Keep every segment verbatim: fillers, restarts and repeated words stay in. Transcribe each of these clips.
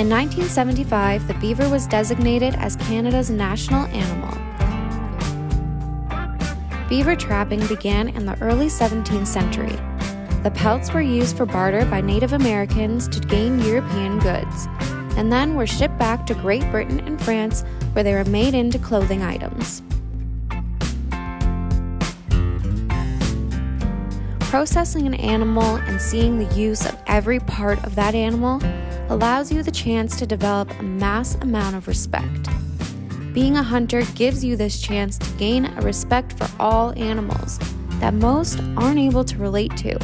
In nineteen seventy-five, the beaver was designated as Canada's national animal. Beaver trapping began in the early seventeenth century. The pelts were used for barter by Native Americans to gain European goods, and then were shipped back to Great Britain and France, where they were made into clothing items. Processing an animal and seeing the use of every part of that animal allows you the chance to develop a mass amount of respect. Being a hunter gives you this chance to gain a respect for all animals that most aren't able to relate to.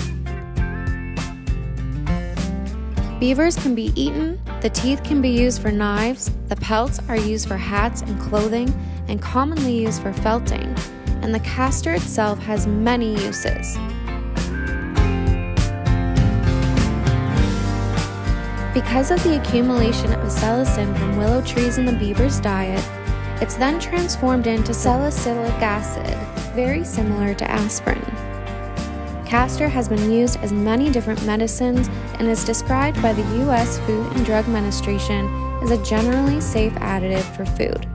Beavers can be eaten, the teeth can be used for knives, the pelts are used for hats and clothing and commonly used for felting, and the castor itself has many uses. Because of the accumulation of salicin from willow trees in the beaver's diet, it's then transformed into salicylic acid, very similar to aspirin. Castor has been used as many different medicines and is described by the U S Food and Drug Administration as a generally safe additive for food.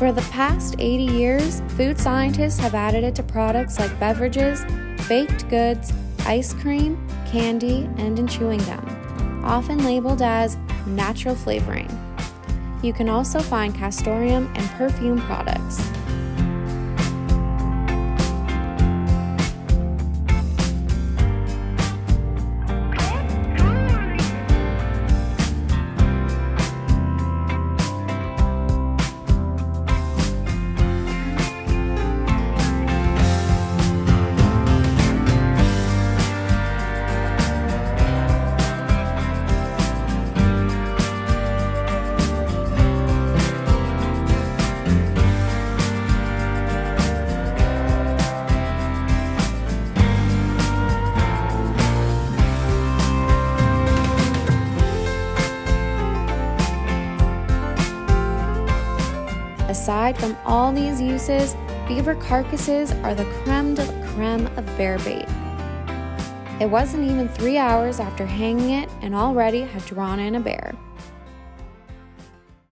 For the past eighty years, food scientists have added it to products like beverages, baked goods, ice cream, candy, and in chewing gum, often labeled as natural flavoring. You can also find castoreum and perfume products. Aside from all these uses, beaver carcasses are the creme de la creme of bear bait. It wasn't even three hours after hanging it and already had drawn in a bear.